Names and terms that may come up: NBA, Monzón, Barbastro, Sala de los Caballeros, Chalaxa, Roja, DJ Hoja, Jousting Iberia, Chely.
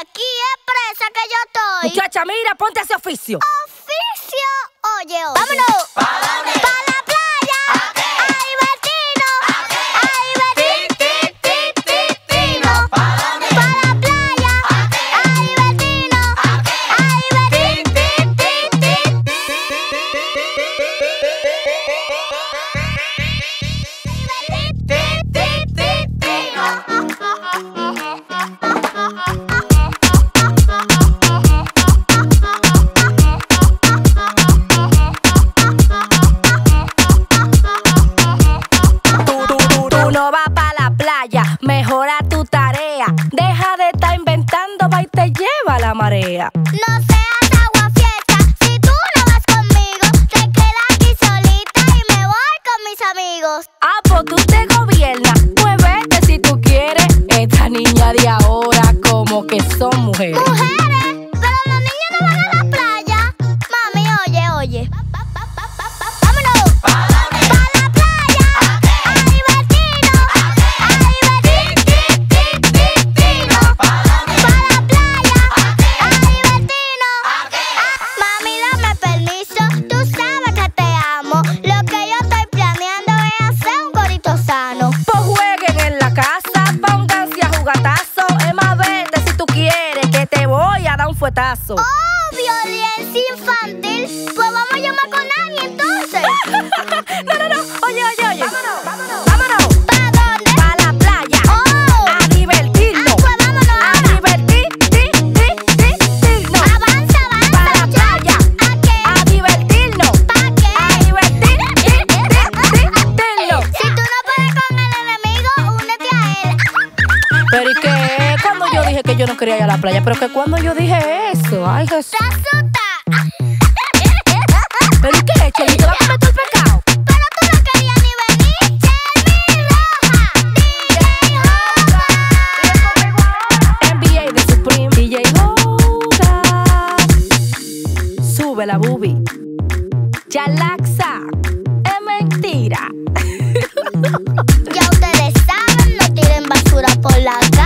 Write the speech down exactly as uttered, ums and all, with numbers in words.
aquí es presa que yo estoy. Muchacha, mira, ponte ese oficio. Oficio, oye, oye. Vámonos. ¿Para dónde? Para la playa. ¿A qué? Ay, vecino. ¿A qué? Ay, vecino. Ti, ti, ti, ti, ti, no. ¿Para dónde? Para la playa. ¿A qué? Ay, vecino. ¿A qué? Ay, vecino. Ti, ti, ti, ti, ti, ti, no. Mejora tu tarea, deja de estar inventando, va y te lleva la marea. No seas aguafiesta, si tú no vas conmigo, te quedas aquí solita y me voy con mis amigos. Ah, pues tú te gobiernas, muévete si tú quieres. Esta niña de ahora como que son mujeres. ¡Mujeres! Pero los niños no van a la playa. Mami, oye, oye. Fuetazo. Oh, violencia infantil. Pues vamos a llamar con nadie entonces. No, no, no. Oye, oye, oye. Vámonos, vámonos. Vámonos. ¿Para dónde? Para la playa. Oh. A divertirnos. Ah, pues vámonos. A ahora. Divertir, ti, ti, ti, ti, no. Avanza, avanza. Para la playa. ¿A qué? A divertirnos. ¿Para qué? A divertir, ti, ti, ti, ti, no. Si tú no puedes con el enemigo, únete a él. Pero ¿y qué? Cuando yo dije que yo no quería ir a la playa, pero que cuando yo dije eso, ay Jesús. ¿Pero y qué, Chely? ¿Te va a comer todo el pecado? Pero tú no querías ni venir, Chely Roja, D J Hoja. N B A de Supreme, D J Hoja. Sube la boobie. Chalaxa, es mentira. Ya ustedes saben, no tiren basura por la calle.